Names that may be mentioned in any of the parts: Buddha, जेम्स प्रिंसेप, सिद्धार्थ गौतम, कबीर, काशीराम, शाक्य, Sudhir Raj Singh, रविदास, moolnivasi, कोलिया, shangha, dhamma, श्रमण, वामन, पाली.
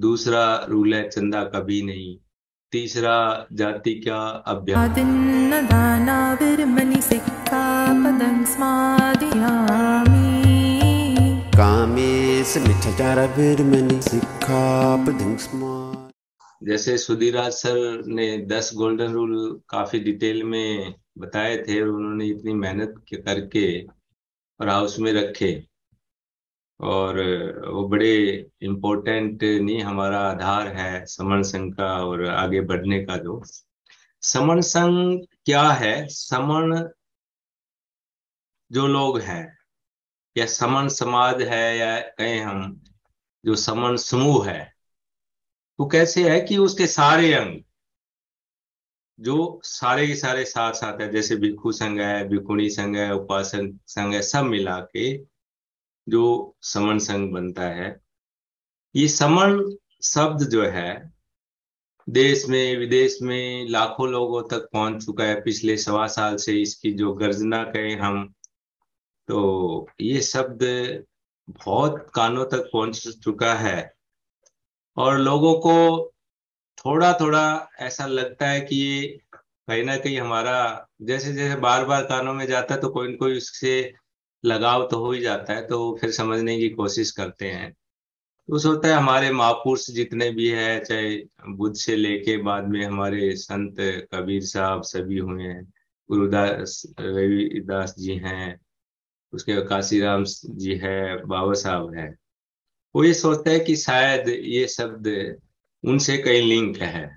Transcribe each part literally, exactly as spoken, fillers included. दूसरा रूल है चंदा कभी नहीं। तीसरा जाति का अभ्यास। जैसे सुधीर राज सर ने दस गोल्डन रूल काफी डिटेल में बताए थे और उन्होंने इतनी मेहनत करके और हाउस में रखे, और वो बड़े इम्पोर्टेंट नहीं, हमारा आधार है समण संघ का और आगे बढ़ने का। जो समण संघ क्या है, समण जो लोग हैं या समण समाज है या कहें हम जो समण समूह है, वो कैसे है कि उसके सारे अंग जो सारे के सारे साथ साथ है, जैसे भिक्खु संघ है, भिक्खुणी संघ है, उपासक संघ है, सब मिला के जो समण संघ बनता है। ये समण शब्द जो है देश में विदेश में लाखों लोगों तक पहुंच चुका है। पिछले सवा साल से इसकी जो गर्जना कहें हम, तो ये शब्द बहुत कानों तक पहुंच चुका है और लोगों को थोड़ा थोड़ा ऐसा लगता है कि ये कहीं ना कहीं हमारा, जैसे जैसे बार बार कानों में जाता है तो कोई ना कोई उससे लगाव तो हो ही जाता है, तो फिर समझने की कोशिश करते हैं। तो सोचता है हमारे महापुरुष जितने भी है, चाहे बुद्ध से लेके बाद में हमारे संत कबीर साहब सभी हुए हैं, गुरुदास रविदास जी हैं, उसके काशीराम जी है, बाबा साहब है, वो ये सोचता है कि शायद ये शब्द उनसे कई लिंक है।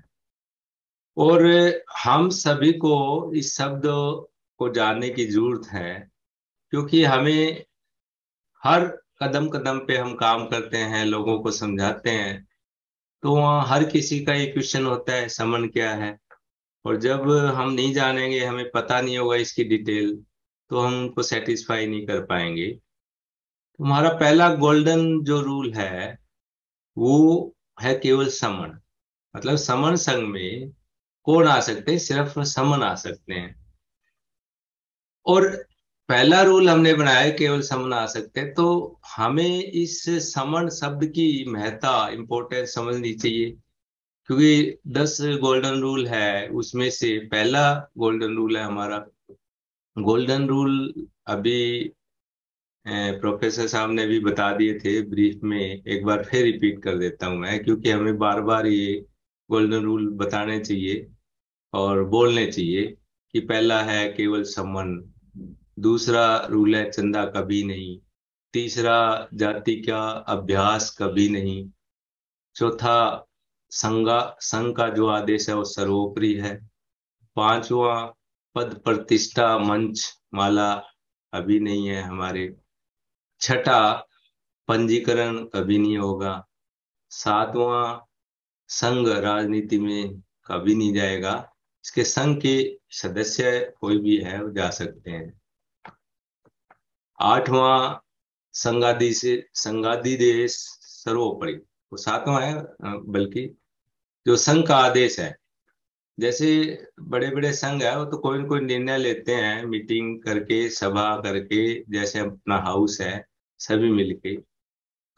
और हम सभी को इस शब्द को जानने की जरूरत है, क्योंकि हमें हर कदम कदम पे हम काम करते हैं, लोगों को समझाते हैं, तो वहाँ हर किसी का ये क्वेश्चन होता है समण क्या है। और जब हम नहीं जानेंगे, हमें पता नहीं होगा इसकी डिटेल, तो हम उनको सेटिस्फाई नहीं कर पाएंगे। हमारा पहला गोल्डन जो रूल है वो है केवल समण, मतलब समण संघ में कौन आ सकते हैं, सिर्फ समण आ सकते हैं। और पहला रूल हमने बनाया केवल समण आ सकते हैं, तो हमें इस समण शब्द की महत्ता इम्पोर्टेंस समझनी चाहिए, क्योंकि दस गोल्डन रूल है उसमें से पहला गोल्डन रूल है हमारा। गोल्डन रूल अभी प्रोफेसर साहब ने भी बता दिए थे ब्रीफ में, एक बार फिर रिपीट कर देता हूं मैं, क्योंकि हमें बार बार ये गोल्डन रूल बताने चाहिए और बोलने चाहिए कि पहला है केवल समण, दूसरा रूल है चंदा कभी नहीं, तीसरा जाति का अभ्यास कभी नहीं, चौथा संगा संघ का जो आदेश है वो सर्वोपरि है, पांचवा पद प्रतिष्ठा मंच माला अभी नहीं है हमारे, छठा पंजीकरण कभी नहीं होगा, सातवां संघ राजनीति में कभी नहीं जाएगा, इसके संघ के सदस्य कोई भी है वो जा सकते हैं, आठवां संगादि से संगाधिदेश सर्वोपरि, वो सातवां है, बल्कि जो संघ का आदेश है, जैसे बड़े बड़े संघ है वो तो कोई न कोई निर्णय लेते हैं मीटिंग करके सभा करके, जैसे अपना हाउस है सभी मिलके,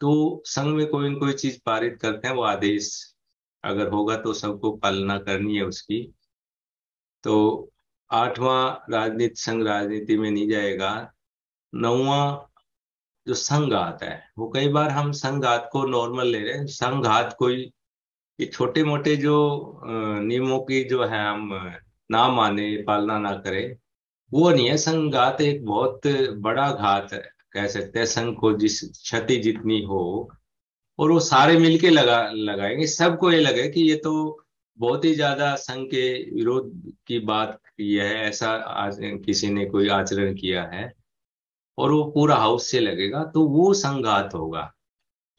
तो संघ में कोई न कोई चीज पारित करते हैं, वो आदेश अगर होगा तो सबको पालना करनी है उसकी। तो आठवां राजनीति संघ राजनीति में नहीं जाएगा। नौवा जो संघात है, वो कई बार हम संघात को नॉर्मल ले रहे हैं, संघात कोई ये छोटे मोटे जो नियमों की जो है हम ना माने पालना ना करें, वो नहीं है। संघात एक बहुत बड़ा घात है, कह सकते हैं संघ को जिस क्षति जितनी हो, और वो सारे मिलके लगा लगाएंगे, सबको ये लगे कि ये तो बहुत ही ज्यादा संघ के विरोध की बात की है, ऐसा आज किसी ने कोई आचरण किया है, और वो पूरा हाउस से लगेगा, तो वो संघात होगा।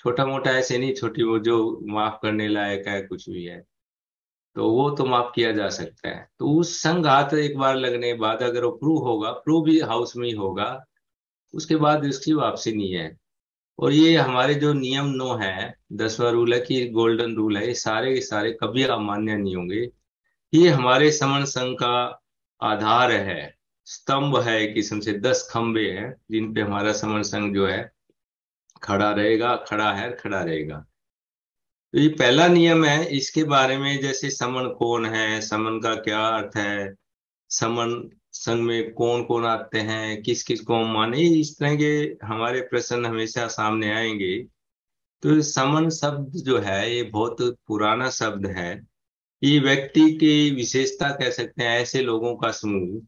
छोटा मोटा ऐसे नहीं, छोटी वो जो माफ करने लायक है कुछ भी है तो वो तो माफ किया जा सकता है। तो उस संघात एक बार लगने के बाद अगर वो प्रूव होगा, प्रूव भी हाउस में ही होगा, उसके बाद उसकी वापसी नहीं है। और ये हमारे जो नियम नौ है, दसवां रूल है कि गोल्डन रूल है, ये सारे के सारे कभी अमान्य नहीं होंगे। ये हमारे समण संघ का आधार है, स्तंभ है एक किस्म से, दस खंबे हैं जिन पे हमारा समण संघ जो है खड़ा रहेगा, खड़ा है खड़ा रहेगा। तो ये पहला नियम है। इसके बारे में जैसे समण कौन है, समण का क्या अर्थ है, समण संघ में कौन कौन आते हैं, किस किस को माने, इस तरह के हमारे प्रश्न हमेशा सामने आएंगे। तो समण शब्द जो है ये बहुत पुराना शब्द है। ये व्यक्ति की विशेषता कह सकते हैं, ऐसे लोगों का समूह,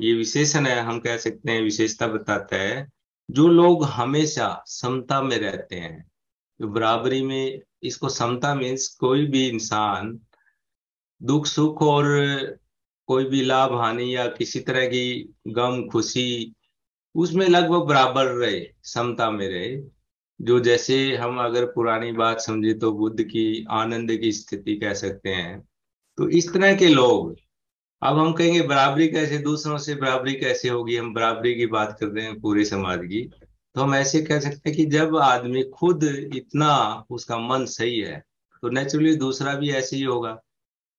ये विशेषण है, हम कह सकते हैं विशेषता बताता है, जो लोग हमेशा समता में रहते हैं, जो बराबरी में, इसको समता मीन्स कोई भी इंसान दुख सुख और कोई भी लाभ हानि या किसी तरह की गम खुशी उसमें लगभग बराबर रहे, समता में रहे। जो जैसे हम अगर पुरानी बात समझे तो बुद्ध की आनंद की स्थिति कह सकते हैं। तो इस तरह के लोग, अब हम कहेंगे बराबरी कैसे, दूसरों से बराबरी कैसे होगी, हम बराबरी की बात कर रहे हैं पूरे समाज की। तो हम ऐसे कह सकते हैं कि जब आदमी खुद इतना उसका मन सही है तो नेचुरली दूसरा भी ऐसे ही होगा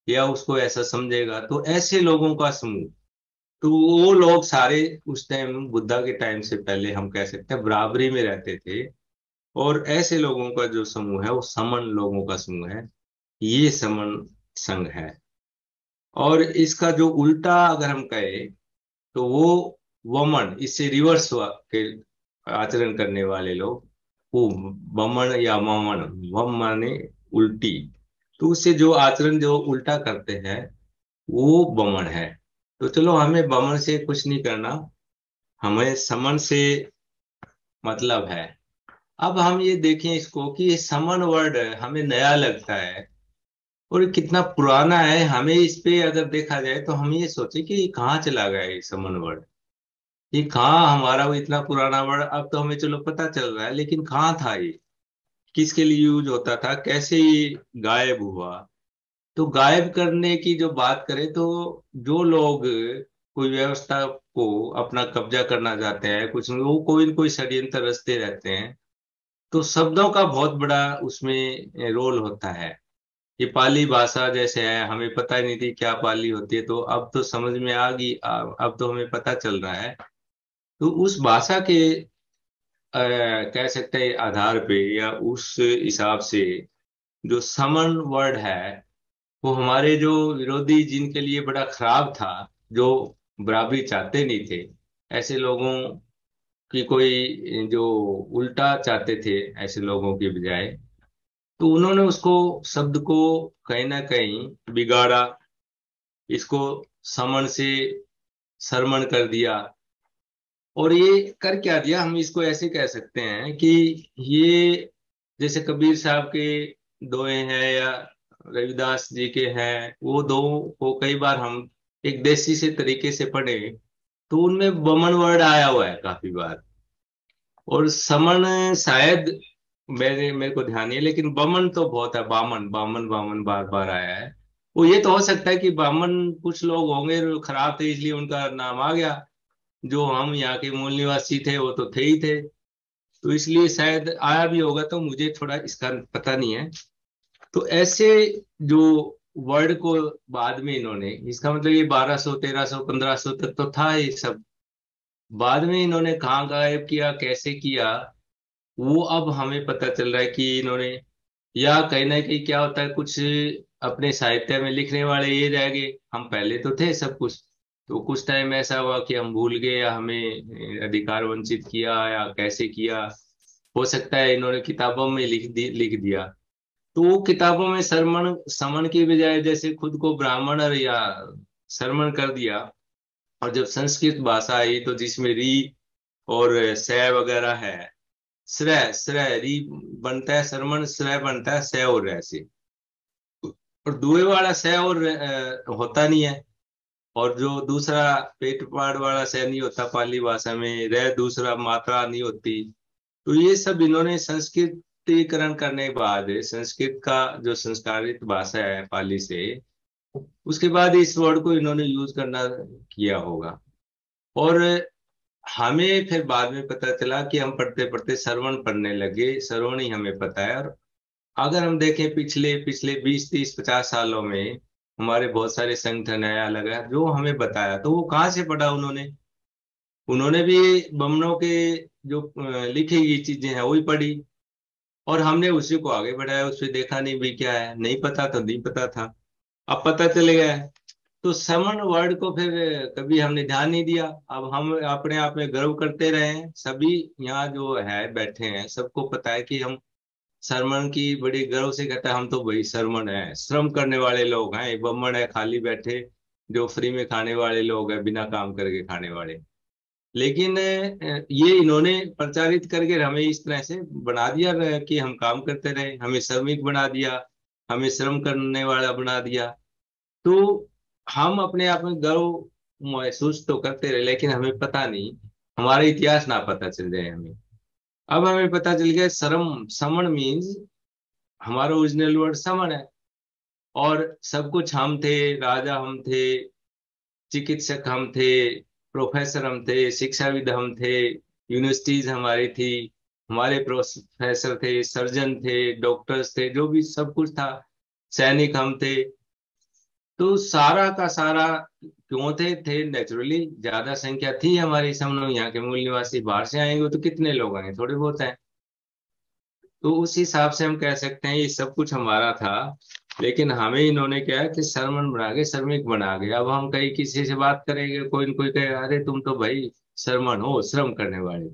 या उसको ऐसा समझेगा। तो ऐसे लोगों का समूह, तो वो लोग सारे उस टाइम बुद्धा के टाइम से पहले हम कह सकते हैं बराबरी में रहते थे। और ऐसे लोगों का जो समूह है वो समण लोगों का समूह है, ये समण संघ है। और इसका जो उल्टा अगर हम कहें तो वो वमन, इससे रिवर्स के आचरण करने वाले लोग, वो वमन या वमन, वम माने उल्टी, तो उससे जो आचरण जो उल्टा करते हैं वो वमन है। तो चलो हमें वमन से कुछ नहीं करना, हमें समण से मतलब है। अब हम ये देखें इसको कि ये समण वर्ड हमें नया लगता है और कितना पुराना है। हमें इस पे अगर देखा जाए तो हम ये सोचे कि ये कहाँ चला गया ये समण वर्ड, ये कहाँ हमारा वो इतना पुराना वर्ड, अब तो हमें चलो पता चल रहा है, लेकिन कहाँ था ये, किसके लिए यूज होता था, कैसे ये गायब हुआ। तो गायब करने की जो बात करें तो जो लोग कोई व्यवस्था को अपना कब्जा करना चाहते हैं, कुछ वो कोई न कोई षड्यंत्र रचते रहते हैं। तो शब्दों का बहुत बड़ा उसमें रोल होता है। ये पाली भाषा जैसे है, हमें पता ही नहीं थी क्या पाली होती है, तो अब तो समझ में आ गई, अब तो हमें पता चल रहा है। तो उस भाषा के आ, कह सकते हैं आधार पे या उस हिसाब से जो समण वर्ड है वो हमारे जो विरोधी, जिनके लिए बड़ा खराब था, जो बराबरी चाहते नहीं थे, ऐसे लोगों कि कोई जो उल्टा चाहते थे ऐसे लोगों के बजाय, तो उन्होंने उसको, शब्द को कहीं ना कहीं बिगाड़ा, इसको समण से सरमण कर दिया। और ये कर क्या दिया, हम इसको ऐसे कह सकते हैं कि ये जैसे कबीर साहब के दोहे हैं या रविदास जी के हैं, वो दो को कई बार हम एक देसी से तरीके से पढ़े तो उनमें वमन वर्ड आया हुआ है काफी बार। और समण शायद मेरे मेरे को ध्यान नहीं है, लेकिन वमन तो बहुत है, वामन वामन वामन बार बार आया है। वो ये तो हो सकता है कि वामन कुछ लोग होंगे जो खराब थे इसलिए उनका नाम आ गया, जो हम यहाँ के मूल निवासी थे वो तो थे ही थे, तो इसलिए शायद आया भी होगा, तो मुझे थोड़ा इसका पता नहीं है। तो ऐसे जो वर्ड को बाद में इन्होंने, इसका मतलब ये बारह सौ तेरह सौ पंद्रह सौ तक तो था ये सब, बाद में इन्होंने कहाँ गायब किया, कैसे किया, वो अब हमें पता चल रहा है कि इन्होंने, या कहीं ना कहीं क्या होता है कुछ अपने साहित्य में लिखने वाले ये रह गए, हम पहले तो थे सब कुछ, तो कुछ टाइम ऐसा हुआ कि हम भूल गए या हमें अधिकार वंचित किया या कैसे किया, हो सकता है इन्होंने किताबों में लिख दी लिख दिया। तो वो किताबों में सरमण समण की बजाय जैसे खुद को ब्राह्मण या सरमण कर दिया। और जब संस्कृत भाषा आई तो जिसमें री और सह वगैरह है, श्रय श्रय री बनता है सरमण, श्रय बनता है सह और रह से, और दुए वाला सह और होता नहीं है, और जो दूसरा पेट पाड़ वाला सह नहीं होता पाली भाषा में, रह दूसरा मात्रा नहीं होती। तो ये सब इन्होंने संस्कृत करण करने के बाद, संस्कृत का जो संस्कारित भाषा है पाली से, उसके बाद इस वर्ड को इन्होंने यूज करना किया होगा। और हमें फिर बाद में पता चला कि हम पढ़ते पढ़ते सरवण पढ़ने लगे, सरवण ही हमें पता है। और अगर हम देखें पिछले पिछले बीस तीस पचास सालों में हमारे बहुत सारे संगठन आया लगा जो हमें बताया, तो वो कहाँ से पढ़ा, उन्होंने उन्होंने भी बमनों के जो लिखी गई चीजें हैं वही पढ़ी। और हमने उसी को आगे बढ़ाया, उसमें देखा नहीं भी क्या है, नहीं पता तो नहीं पता था, अब पता चले गया है। तो समण वर्ड को फिर कभी हमने ध्यान नहीं दिया। अब हम अपने आप में गर्व करते रहे हैं, सभी यहाँ जो है बैठे हैं सबको पता है कि हम श्रमण की बड़े गर्व से कहता है हम तो वही श्रमण है, श्रम करने वाले लोग हैं, ब्राह्मण है खाली बैठे जो फ्री में खाने वाले लोग हैं, बिना काम करके खाने वाले। लेकिन ये इन्होंने प्रचारित करके हमें इस तरह से बना दिया कि हम काम करते रहे, हमें श्रमिक बना दिया, हमें श्रम करने वाला बना दिया। तो हम अपने आप में गर्व महसूस तो करते रहे, लेकिन हमें पता नहीं, हमारा इतिहास ना पता चल जाए हमें। अब हमें पता चल गया श्रम, समण मीन्स हमारा ओरिजिनल वर्ड समण है। और सब कुछ हम थे, राजा हम थे, चिकित्सक हम थे, प्रोफेसर हम थे, शिक्षाविद हम थे, यूनिवर्सिटीज हमारी थी, हमारे प्रोफेसर थे, सर्जन थे, डॉक्टर्स थे, जो भी सब कुछ था, सैनिक हम थे। तो सारा का सारा क्यों थे थे नेचुरली, ज्यादा संख्या थी हमारी। समझो यहाँ के मूल निवासी बाहर से आएंगे तो कितने लोग आएंगे, थोड़े बहुत हैं। तो उस हिसाब से हम कह सकते हैं ये सब कुछ हमारा था, लेकिन हमें इन्होंने क्या है कि श्रमण बना के श्रमिक बना गए। अब हम कहीं किसी से बात करेंगे, कोई न कोई कहे अरे तुम तो भाई श्रमण हो, श्रम करने वाले,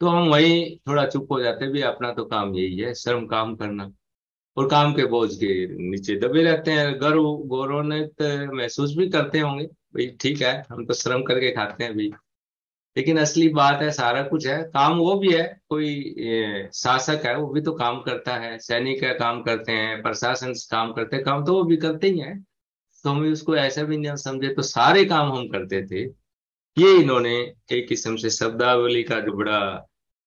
तो हम वही थोड़ा चुप हो जाते, भी अपना तो काम यही है श्रम, काम करना, और काम के बोझ के नीचे दबे रहते हैं। गर्व गौरवान्वित महसूस भी करते होंगे, भाई ठीक है हम तो श्रम करके खाते हैं भाई, लेकिन असली बात है सारा कुछ है, काम वो भी है। कोई शासक है वो भी तो काम करता है, सैनिक है काम करते हैं, प्रशासन काम करते हैं, काम तो वो भी करते ही हैं। तो हमें उसको ऐसा भी नहीं समझे तो सारे काम हम करते थे। ये इन्होंने एक किस्म से शब्दावली का जो बड़ा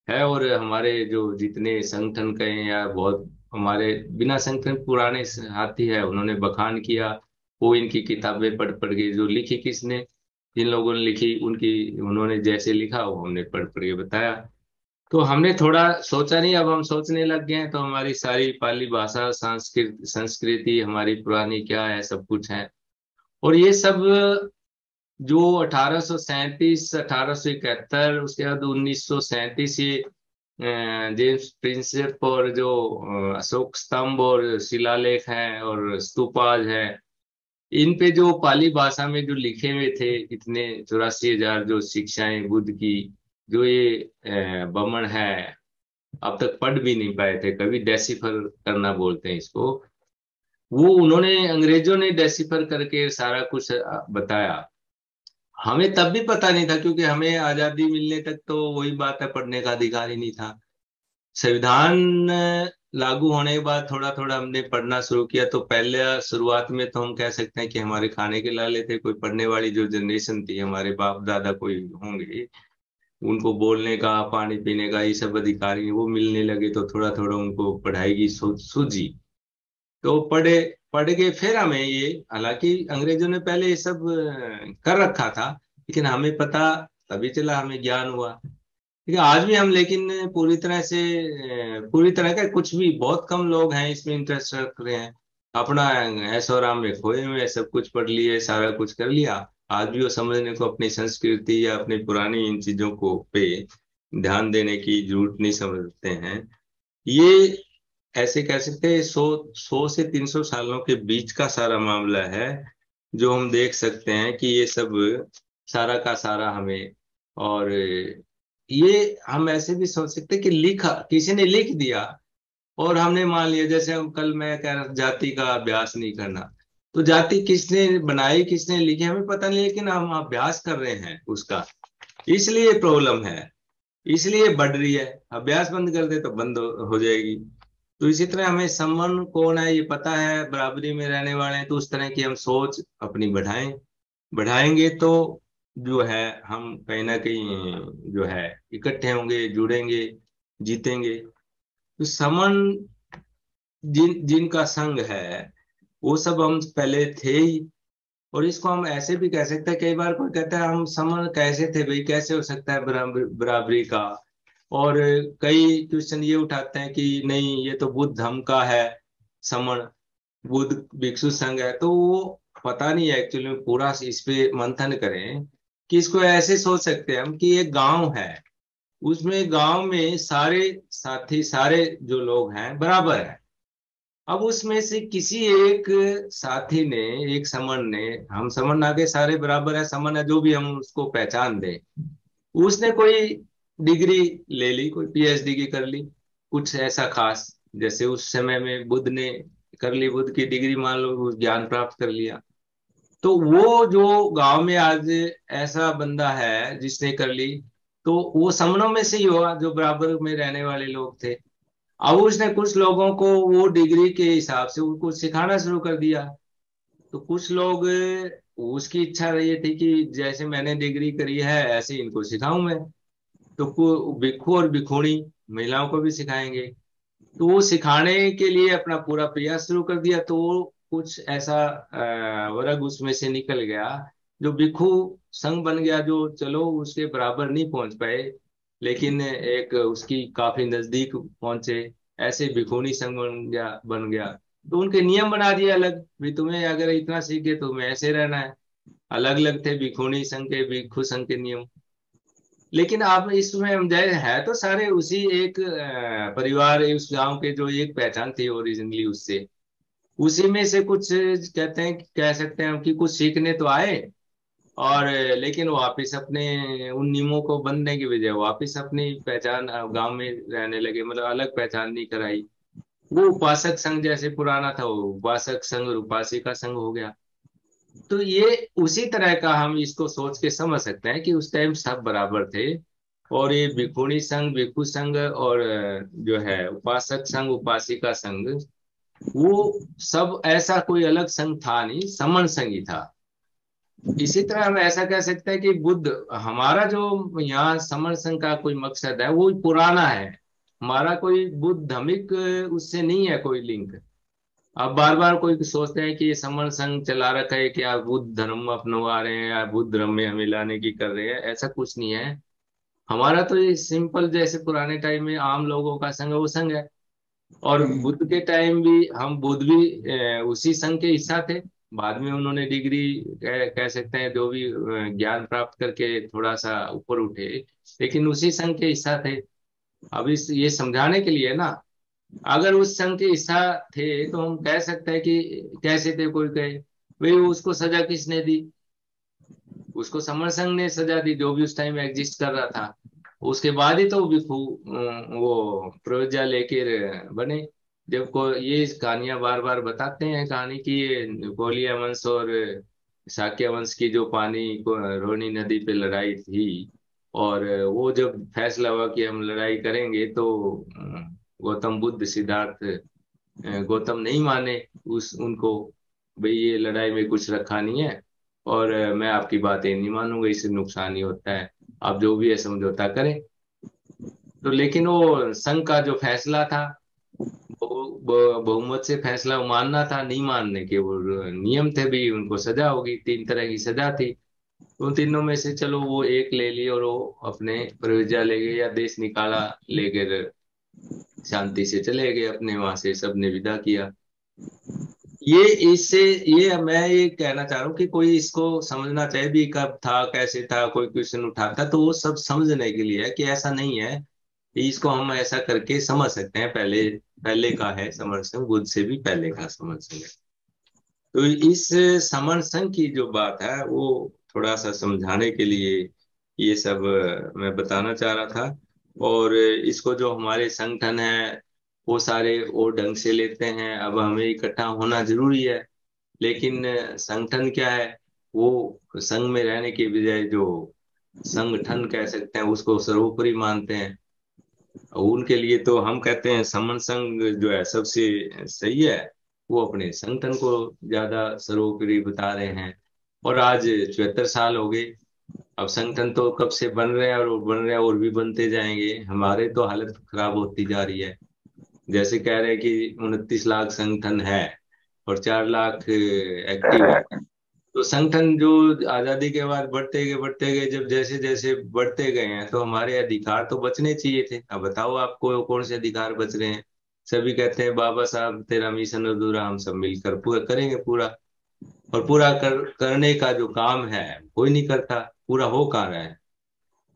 है, और हमारे जो जितने संगठन कहें या बहुत हमारे बिना संगठन पुराने साथी है उन्होंने बखान किया। वो इनकी किताबें पढ़ पढ़ के, जो लिखी किसने, जिन लोगों ने लिखी उनकी, उन्होंने जैसे लिखा वो हमने पढ़ पढ़ के बताया। तो हमने थोड़ा सोचा नहीं, अब हम सोचने लग गए हैं तो हमारी सारी पाली भाषा, संस्कृत संस्कृति हमारी पुरानी क्या है, सब कुछ है। और ये सब जो अठारह सौ सैंतीस अठारह सौ इकहत्तर उसके बाद उन्नीस सौ सैंतीस ये जेम्स प्रिंसेप और जो अशोक स्तंभ और शिलालेख हैं और स्तूपाज हैं, इन पे जो पाली भाषा में जो लिखे हुए थे इतने चौरासी हजार जो शिक्षाएं बुद्ध की, जो ये ब्राह्मण है अब तक पढ़ भी नहीं पाए थे कभी, डेसिफर करना बोलते हैं इसको, वो उन्होंने अंग्रेजों ने डेसिफर करके सारा कुछ बताया। हमें तब भी पता नहीं था, क्योंकि हमें आजादी मिलने तक तो वही बात है पढ़ने का अधिकार ही नहीं था। संविधान लागू होने के बाद थोड़ा थोड़ा हमने पढ़ना शुरू किया। तो पहले शुरुआत में तो हम कह सकते हैं कि हमारे खाने के लाले थे, कोई पढ़ने वाली जो जनरेशन थी, हमारे बाप दादा कोई होंगे उनको बोलने का, पानी पीने का, ये सब अधिकार वो मिलने लगे। तो थोड़ा थोड़ा उनको पढ़ाई की सूझी, तो पढ़े पढ़ के फिर हमें ये, हालांकि अंग्रेजों ने पहले ये सब कर रखा था, लेकिन हमें पता तभी चला, हमें ज्ञान हुआ। ठीक है, आज भी हम लेकिन पूरी तरह से पूरी तरह का कुछ भी, बहुत कम लोग हैं इसमें इंटरेस्ट रख रहे हैं, अपना ऐश और आराम में खोए हुए, सब कुछ पढ़ लिए, सारा कुछ कर लिया। आज भी वो समझने को, अपनी संस्कृति या अपनी पुरानी इन चीजों को पे ध्यान देने की जरूरत नहीं समझते हैं। ये ऐसे कह सकते हैं सौ सौ से तीन सौ सालों के बीच का सारा मामला है, जो हम देख सकते हैं कि ये सब सारा का सारा हमें। और ये हम ऐसे भी सोच सकते हैं कि लिखा किसी ने लिख दिया और हमने मान लिया। जैसे हम कल मैं कह रहा जाति का अभ्यास नहीं करना, तो जाति किसने बनाई, किसने लिखी हमें पता नहीं, लेकिन हम अभ्यास कर रहे हैं उसका, इसलिए प्रॉब्लम है, इसलिए बढ़ रही है। अभ्यास बंद कर दे तो बंद हो जाएगी। तो इसी तरह हमें समण कौन है ये पता है, बराबरी में रहने वाले हैं, तो उस तरह की हम सोच अपनी बढ़ाएं बढ़ाएंगे तो जो है हम कहीं ना कहीं जो है इकट्ठे होंगे, जुड़ेंगे, जीतेंगे। तो समण जिन जिनका संग है वो सब हम पहले थे ही। और इसको हम ऐसे भी कह सकते हैं, कई बार कोई कहता है हम समण कैसे थे भाई, कैसे हो सकता है बराबर, बराबरी का। और कई क्वेश्चन ये उठाते हैं कि नहीं ये तो बुद्ध धम्म का है समण, बुद्ध भिक्षु संघ है। तो वो पता नहीं है एक्चुअली में, पूरा इस पे मंथन करें कि इसको ऐसे सोच सकते हैं हम कि ये गांव है, उसमें गांव में सारे साथी सारे जो लोग हैं बराबर हैं। अब उसमें से किसी एक साथी ने, एक समण ने, हम समण ना के सारे बराबर है, समण है जो भी हम उसको पहचान दे, उसने कोई डिग्री ले ली, कोई पीएचडी की कर ली कुछ ऐसा खास, जैसे उस समय में बुद्ध ने कर ली, बुद्ध की डिग्री मान लो, ज्ञान प्राप्त कर लिया। तो वो जो गांव में आज ऐसा बंदा है जिसने कर ली, तो वो समणों में से ही हुआ जो बराबर में रहने वाले लोग थे। अब उसने कुछ लोगों को वो डिग्री के हिसाब से उनको सिखाना शुरू कर दिया। तो कुछ लोग उसकी इच्छा रही थी कि जैसे मैंने डिग्री करी है ऐसे इनको सिखाऊं मैं, तो भिक्षु और भिक्षुणी महिलाओं को भी सिखाएंगे। तो वो सिखाने के लिए अपना पूरा प्रयास शुरू कर दिया। तो कुछ ऐसा वर्ग उसमें से निकल गया जो भिक्षु संघ बन गया, जो चलो उसके बराबर नहीं पहुंच पाए लेकिन एक उसकी काफी नजदीक पहुंचे, ऐसे भिक्षुणी संघ बन गया बन गया तो उनके नियम बना दिए अलग भी, तुम्हें अगर इतना सीखे तो तुम्हें ऐसे रहना है। अलग अलग थे भिक्षुणी संघ के, भिक्षु संघ के नियम। लेकिन आप इसमें हम जाए है तो सारे उसी एक परिवार, उस गांव के जो एक पहचान थी ओरिजिनली, उससे उसी में से कुछ कहते हैं, कह सकते हैं कि कुछ सीखने तो आए, और लेकिन वापिस अपने उन नियमों को बनने की बजाय वापिस अपनी पहचान गांव में रहने लगे, मतलब अलग पहचान नहीं कराई। वो उपासक संघ जैसे पुराना था, वो उपासक संघ और उपासिका संघ हो गया। तो ये उसी तरह का हम इसको सोच के समझ सकते हैं कि उस टाइम सब बराबर थे, और ये भिक्षुणी संघ, भिक्षु संघ और जो है उपासक संघ, उपासिका संघ, वो सब ऐसा कोई अलग संघ था नहीं, समण संघ ही था। इसी तरह हम ऐसा कह सकते हैं कि बुद्ध, हमारा जो यहाँ समण संघ का कोई मकसद है वो पुराना है, हमारा कोई बुद्ध धमिक उससे नहीं है कोई लिंक। अब बार बार कोई सोचते हैं कि ये समण संघ चला रखा है कि आप बुद्ध धर्म अपनवा रहे हैं या बुद्ध धर्म में हमें लाने की कर रहे हैं, ऐसा कुछ नहीं है। हमारा तो ये सिंपल जैसे पुराने टाइम में आम लोगों का संघ वो संघ है, और बुद्ध के टाइम भी हम बुद्ध भी उसी संघ के हिस्सा थे। बाद में उन्होंने डिग्री कह, कह सकते हैं जो भी ज्ञान प्राप्त करके थोड़ा सा ऊपर उठे, लेकिन उसी संघ के हिस्सा थे। अब इस ये समझाने के लिए ना, अगर उस संघ के हिस्सा थे तो हम कह सकते हैं कि कैसे थे। कोई कहे भाई उसको सजा किसने दी, उसको समण संघ ने सजा दी जो भी उस टाइम एग्जिस्ट कर रहा था। उसके बाद ही तो भिक्षु वो प्रयोज्या लेकर बने। जब को ये कहानियां बार बार बताते हैं, कहानी की कोलिया वंश और शाक्य वंश की जो पानी को रोहिणी नदी पे लड़ाई थी, और वो जब फैसला हुआ कि हम लड़ाई करेंगे तो गौतम बुद्ध सिद्धार्थ गौतम नहीं माने उस उनको, भाई ये लड़ाई में कुछ रखा नहीं है और मैं आपकी बातें नहीं मानूंगा, इससे नुकसान ही होता है, आप जो भी है समझौता करें। तो लेकिन वो संघ का जो फैसला था बहुमत से फैसला मानना था, नहीं मानने के वो नियम थे भी, उनको सजा होगी। तीन तरह की सजा थी, उन तीनों में से चलो वो एक ले ली और वो अपने प्रयोज्या ले गए या देश निकाला लेकर शांति से चले गए अपने, वहां से सबने विदा किया। ये इससे ये मैं ये कहना चाह रहा हूँ कि कोई इसको समझना चाहिए भी, कब था कैसे था, कोई क्वेश्चन उठाता तो वो सब समझने के लिए है कि ऐसा नहीं है, इसको हम ऐसा करके समझ सकते हैं। पहले पहले का है समण संघ, बुद्ध से भी पहले का समण संघ। तो इस समण संघ की जो बात है वो थोड़ा सा समझाने के लिए ये सब मैं बताना चाह रहा था। और इसको जो हमारे संगठन है वो सारे वो ढंग से लेते हैं। अब हमें इकट्ठा होना जरूरी है, लेकिन संगठन क्या है, वो संघ में रहने के बजाय जो संगठन कह सकते हैं उसको सर्वोपरि मानते हैं। उनके लिए तो हम कहते हैं समण संघ जो है सबसे सही है, वो अपने संगठन को ज्यादा सर्वोपरि बता रहे हैं। और आज चौहत्तर साल हो गए, अब संगठन तो कब से बन रहे हैं और बन रहे हैं और भी बनते जाएंगे। हमारे तो हालत खराब होती जा रही है, जैसे कह रहे हैं कि उनतीस लाख संगठन है और चार लाख एक्टिव है। तो संगठन जो आजादी के बाद बढ़ते गए बढ़ते गए जब जैसे जैसे बढ़ते गए हैं, तो हमारे अधिकार तो बचने चाहिए थे। अब बताओ आपको कौन से अधिकार बच रहे हैं? सभी कहते हैं बाबा साहब तेरा मिशन अधूरा, हम सब मिलकर पूरा करेंगे पूरा, और पूरा कर, करने का जो काम है कोई नहीं करता। पूरा हो कहाँ रहा है?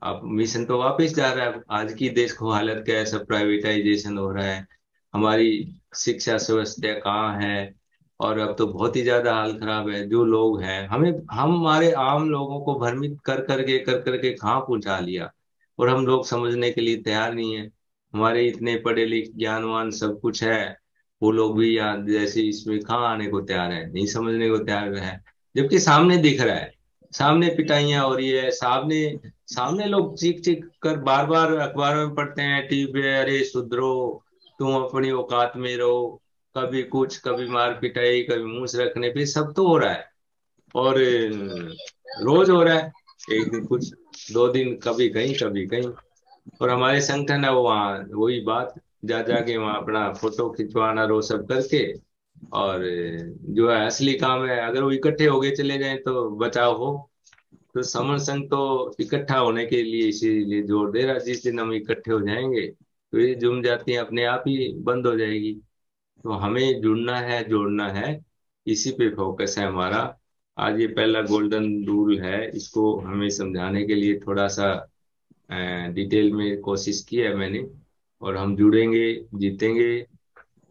अब मिशन तो वापस जा रहा है। आज की देश को हालत क्या है, सब प्राइवेटाइजेशन हो रहा है, हमारी शिक्षा व्यवस्था कहाँ है, और अब तो बहुत ही ज्यादा हाल खराब है। जो लोग हैं, हमें हम हमारे आम लोगों को भ्रमित कर करके कर करके कहाँ पहुंचा लिया, और हम लोग समझने के लिए तैयार नहीं है। हमारे इतने पढ़े लिखे ज्ञानवान सब कुछ है, वो लोग भी यहाँ जैसे इसमें कहाँ आने को तैयार है, नहीं समझने को तैयार है। जबकि सामने दिख रहा है, सामने पिटाइयां हो रही है, सामने सामने लोग चीख चीख कर बार बार अखबारों में पढ़ते हैं, टीवी पे, अरे सुधरो, तुम अपनी औकात में रहो, कभी कुछ, कभी मार पिटाई, कभी मूंछ रखने पे, सब तो हो रहा है। और रोज हो रहा है, एक दिन कुछ, दो दिन कभी कहीं कभी कहीं। और हमारे संगठन है वहाँ वही बात, जा जाके वहाँ अपना फोटो खिंचवाना, रो सब करके, और जो है असली काम है। अगर वो इकट्ठे हो गए चले जाएं तो बचाव हो। तो समण संघ तो इकट्ठा होने के लिए इसीलिए जोर दे रहा। जिस दिन हम इकट्ठे हो जाएंगे तो ये जुम जाती है अपने आप ही बंद हो जाएगी। तो हमें जुड़ना है, जोड़ना है, इसी पे फोकस है हमारा। आज ये पहला गोल्डन रूल है, इसको हमें समझाने के लिए थोड़ा सा डिटेल में कोशिश की है मैंने। और हम जुड़ेंगे, जीतेंगे,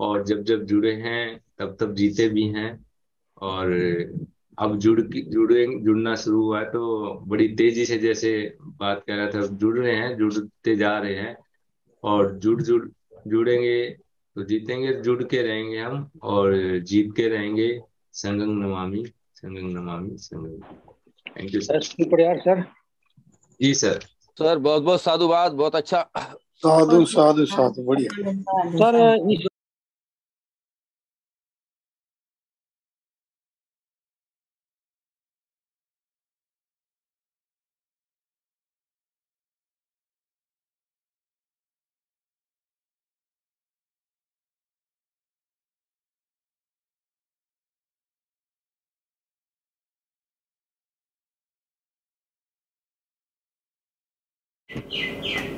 और जब जब जुड़े हैं तब तब जीते भी हैं। और अब जुड़ जुड़े जुड़ना शुरू हुआ है तो बड़ी तेजी से, जैसे बात कर रहा था, जुड़ रहे हैं, जुड़ते जा रहे हैं। और जुड़ जुड़ जुड़ेंगे तो जीतेंगे, जुड़ के रहेंगे हम और जीत के रहेंगे। संगम नमामि, संगम नमामि, संगम। Thank you sir. Sir ji sir sir बहुत बहुत साधुवाद, बहुत अच्छा, साधु साधु साधु, बढ़िया sir.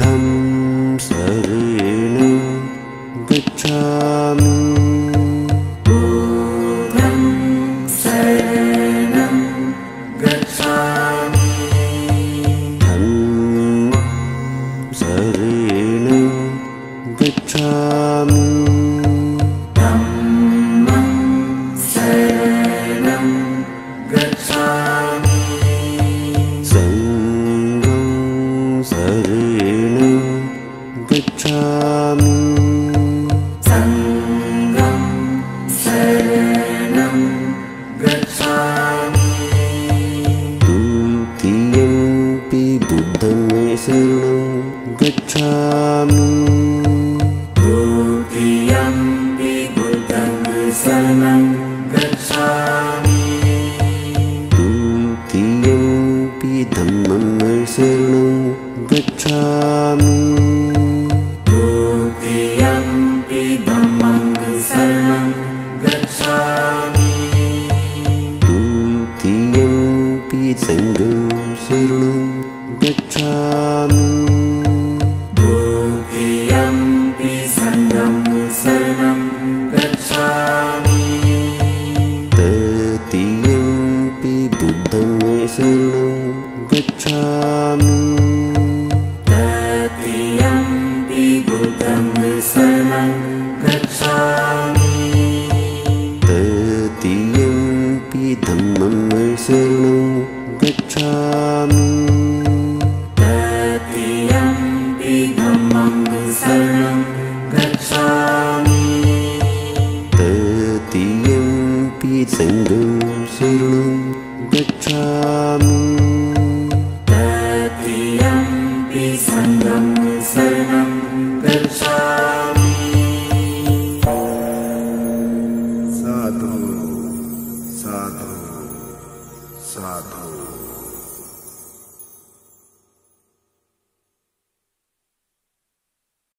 Dhammam Saranam Gacchami, Buddham Saranam Gacchami, Dhammam Saranam Gacchami, Dhammam Saranam Gacchami, Sangham Saranam Gacchami, Sangham Saranam Gacchami, Dutiyampi Buddham Saranam Gacchami, Dutiyampi Buddham Saranam Gacchami, Dutiyampi Dhammam Saranam Gacchami, Sangham Saranam Gacchami, Dutiyampi Sangham Saranam Gacchami, Tatiyampi Buddham Saranam Gacchami, Tatiyampi Buddham Saranam Gacchami, Tatiyampi Dhammam Saranam Gacchami, Tatiyampi Dhammam Saranam Gacchami। संगम शरणं गच्छामि। साधु साधु साधु।